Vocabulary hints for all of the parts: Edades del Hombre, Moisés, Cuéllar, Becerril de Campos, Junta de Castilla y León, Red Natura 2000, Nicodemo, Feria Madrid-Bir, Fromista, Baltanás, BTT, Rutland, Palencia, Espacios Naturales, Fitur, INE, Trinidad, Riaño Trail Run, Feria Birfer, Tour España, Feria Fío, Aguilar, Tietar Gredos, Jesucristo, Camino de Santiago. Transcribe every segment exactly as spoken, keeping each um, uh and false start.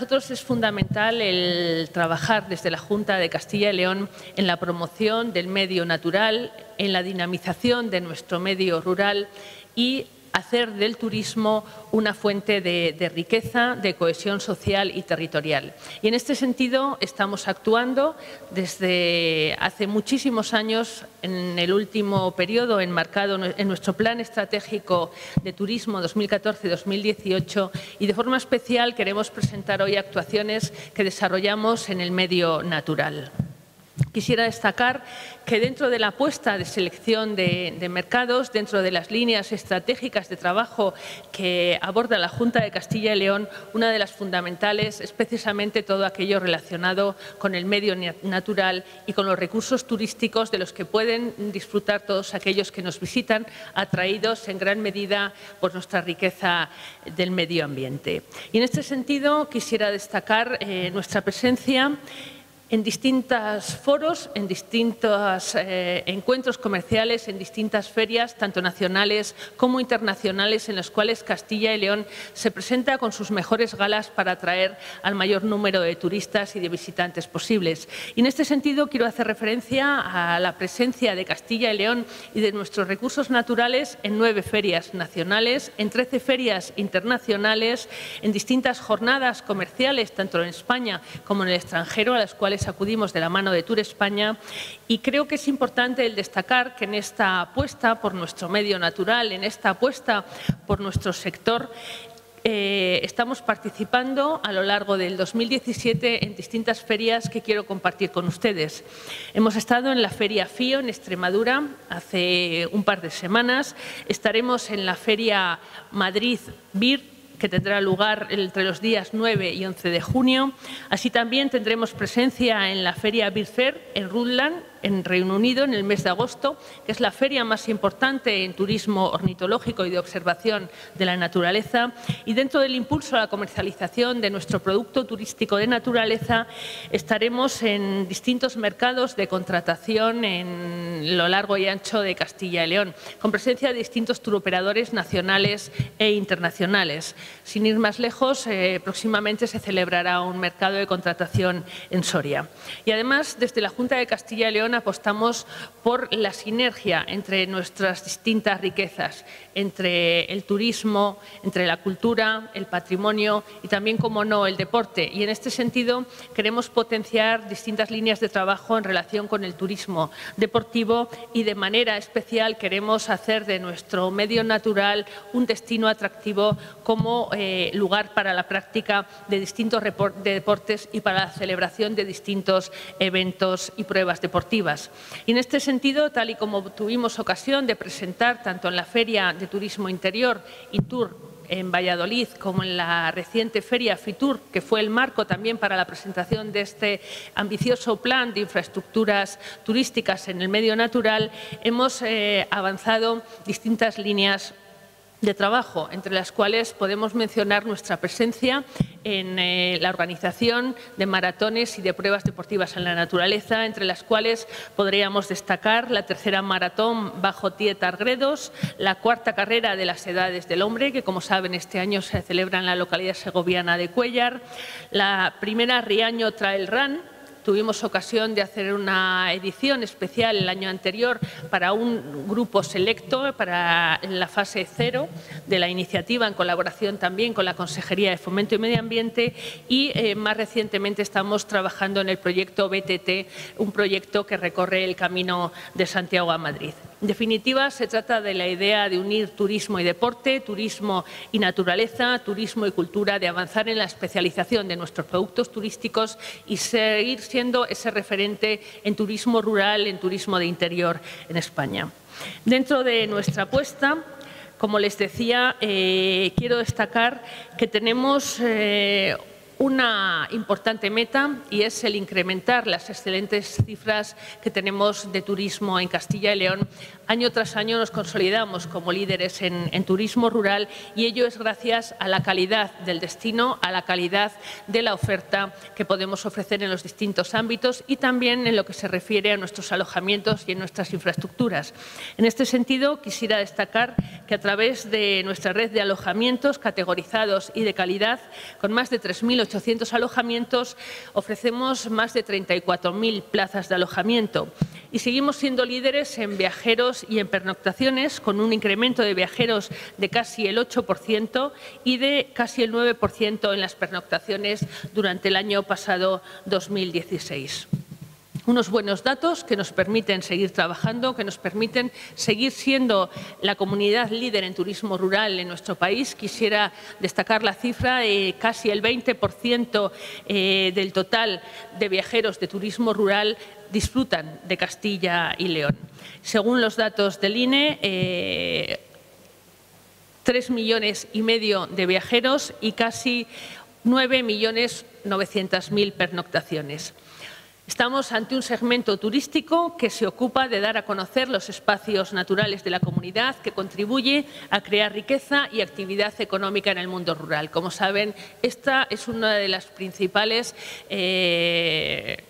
nosotros es fundamental el trabajar desde la Junta de Castilla y León en la promoción del medio natural, en la dinamización de nuestro medio rural y hacer del turismo una fuente de, de riqueza, de cohesión social y territorial. Y en este sentido estamos actuando desde hace muchísimos años, en el último periodo enmarcado en nuestro Plan Estratégico de Turismo dos mil catorce dos mil dieciocho, y de forma especial queremos presentar hoy actuaciones que desarrollamos en el medio natural. Quisiera destacar que dentro de la apuesta de selección de, de mercados, dentro de las líneas estratégicas de trabajo que aborda la Junta de Castilla y León, una de las fundamentales es precisamente todo aquello relacionado con el medio natural y con los recursos turísticos de los que pueden disfrutar todos aquellos que nos visitan, atraídos en gran medida por nuestra riqueza del medio ambiente. Y en este sentido quisiera destacar eh, nuestra presencia en distintos foros, en distintos eh, encuentros comerciales, en distintas ferias, tanto nacionales como internacionales, en las cuales Castilla y León se presenta con sus mejores galas para atraer al mayor número de turistas y de visitantes posibles. Y en este sentido quiero hacer referencia a la presencia de Castilla y León y de nuestros recursos naturales en nueve ferias nacionales, en trece ferias internacionales, en distintas jornadas comerciales, tanto en España como en el extranjero, a las cuales acudimos de la mano de Tour España. Y creo que es importante el destacar que en esta apuesta por nuestro medio natural, en esta apuesta por nuestro sector, Eh, estamos participando a lo largo del dos mil diecisiete en distintas ferias que quiero compartir con ustedes. Hemos estado en la Feria Fío en Extremadura hace un par de semanas. Estaremos en la Feria Madrid-Bir, que tendrá lugar entre los días nueve y once de junio. Así también tendremos presencia en la Feria Birfer en Rutland, en Reino Unido, en el mes de agosto, que es la feria más importante en turismo ornitológico y de observación de la naturaleza. Y dentro del impulso a la comercialización de nuestro producto turístico de naturaleza, estaremos en distintos mercados de contratación en lo largo y ancho de Castilla y León, con presencia de distintos turoperadores nacionales e internacionales. Sin ir más lejos, eh, próximamente se celebrará un mercado de contratación en Soria. Y además, desde la Junta de Castilla y León apostamos por la sinergia entre nuestras distintas riquezas, entre el turismo, entre la cultura, el patrimonio y también, como no, el deporte. Y en este sentido queremos potenciar distintas líneas de trabajo en relación con el turismo deportivo, y de manera especial queremos hacer de nuestro medio natural un destino atractivo como eh, lugar para la práctica de distintos de deportes y para la celebración de distintos eventos y pruebas deportivas. Y en este sentido, tal y como tuvimos ocasión de presentar tanto en la Feria de Turismo Interior y Tour en Valladolid, como en la reciente Feria Fitur, que fue el marco también para la presentación de este ambicioso plan de infraestructuras turísticas en el medio natural, hemos eh, avanzado distintas líneas de trabajo, entre las cuales podemos mencionar nuestra presencia en eh, la organización de maratones y de pruebas deportivas en la naturaleza, entre las cuales podríamos destacar la tercera maratón bajo Tietar Gredos, la cuarta carrera de las Edades del Hombre, que como saben este año se celebra en la localidad segoviana de Cuéllar, la primera Riaño Trail Run. Tuvimos ocasión de hacer una edición especial el año anterior para un grupo selecto, para la fase cero de la iniciativa, en colaboración también con la Consejería de Fomento y Medio Ambiente. Y eh, más recientemente estamos trabajando en el proyecto B T T, un proyecto que recorre el Camino de Santiago a Madrid. En definitiva, se trata de la idea de unir turismo y deporte, turismo y naturaleza, turismo y cultura, de avanzar en la especialización de nuestros productos turísticos y seguir siendo ese referente en turismo rural, en turismo de interior en España. Dentro de nuestra apuesta, como les decía, eh, quiero destacar que tenemos Eh, una importante meta, y es el incrementar las excelentes cifras que tenemos de turismo en Castilla y León. Año tras año nos consolidamos como líderes en, en turismo rural, y ello es gracias a la calidad del destino, a la calidad de la oferta que podemos ofrecer en los distintos ámbitos y también en lo que se refiere a nuestros alojamientos y en nuestras infraestructuras. En este sentido, quisiera destacar que a través de nuestra red de alojamientos categorizados y de calidad, con más de tres mil ochocientos setecientos alojamientos, ofrecemos más de treinta y cuatro mil plazas de alojamiento. Y seguimos siendo líderes en viajeros y en pernoctaciones, con un incremento de viajeros de casi el ocho por ciento y de casi el nueve por ciento en las pernoctaciones durante el año pasado dos mil dieciséis. Unos buenos datos que nos permiten seguir trabajando, que nos permiten seguir siendo la comunidad líder en turismo rural en nuestro país. Quisiera destacar la cifra de casi el veinte por ciento del total de viajeros de turismo rural disfrutan de Castilla y León. Según los datos del I N E, eh, tres millones y medio de viajeros y casi nueve millones novecientos mil pernoctaciones. Estamos ante un segmento turístico que se ocupa de dar a conocer los espacios naturales de la comunidad, que contribuye a crear riqueza y actividad económica en el mundo rural. Como saben, esta es una de las principales eh,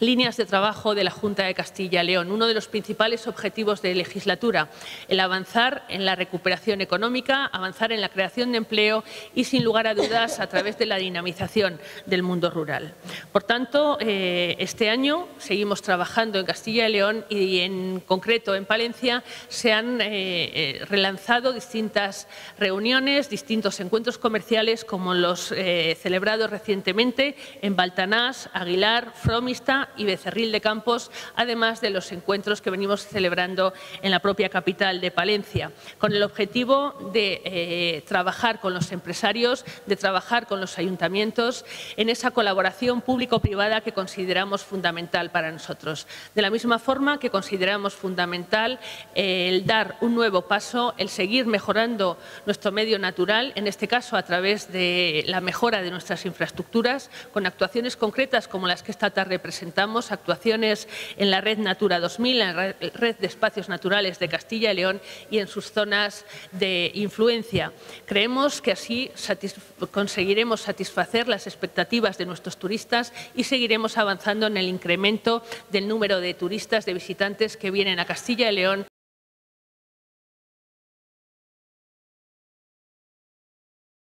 líneas de trabajo de la Junta de Castilla y León, uno de los principales objetivos de legislatura, el avanzar en la recuperación económica, avanzar en la creación de empleo y, sin lugar a dudas, a través de la dinamización del mundo rural. Por tanto, eh, este año seguimos trabajando en Castilla y León y, en concreto, en Palencia se han eh, relanzado distintas reuniones, distintos encuentros comerciales, como los eh, celebrados recientemente en Baltanás, Aguilar, Fromista y Becerril de Campos, además de los encuentros que venimos celebrando en la propia capital de Palencia, con el objetivo de eh, trabajar con los empresarios, de trabajar con los ayuntamientos en esa colaboración público-privada que consideramos fundamental para nosotros. De la misma forma que consideramos fundamental eh, el dar un nuevo paso, el seguir mejorando nuestro medio natural, en este caso a través de la mejora de nuestras infraestructuras, con actuaciones concretas como las que esta tarde presentamos. Actuaciones en la Red Natura dos mil, en la Red de Espacios Naturales de Castilla y León y en sus zonas de influencia. Creemos que así conseguiremos satisfacer las expectativas de nuestros turistas y seguiremos avanzando en el incremento del número de turistas, de visitantes que vienen a Castilla y León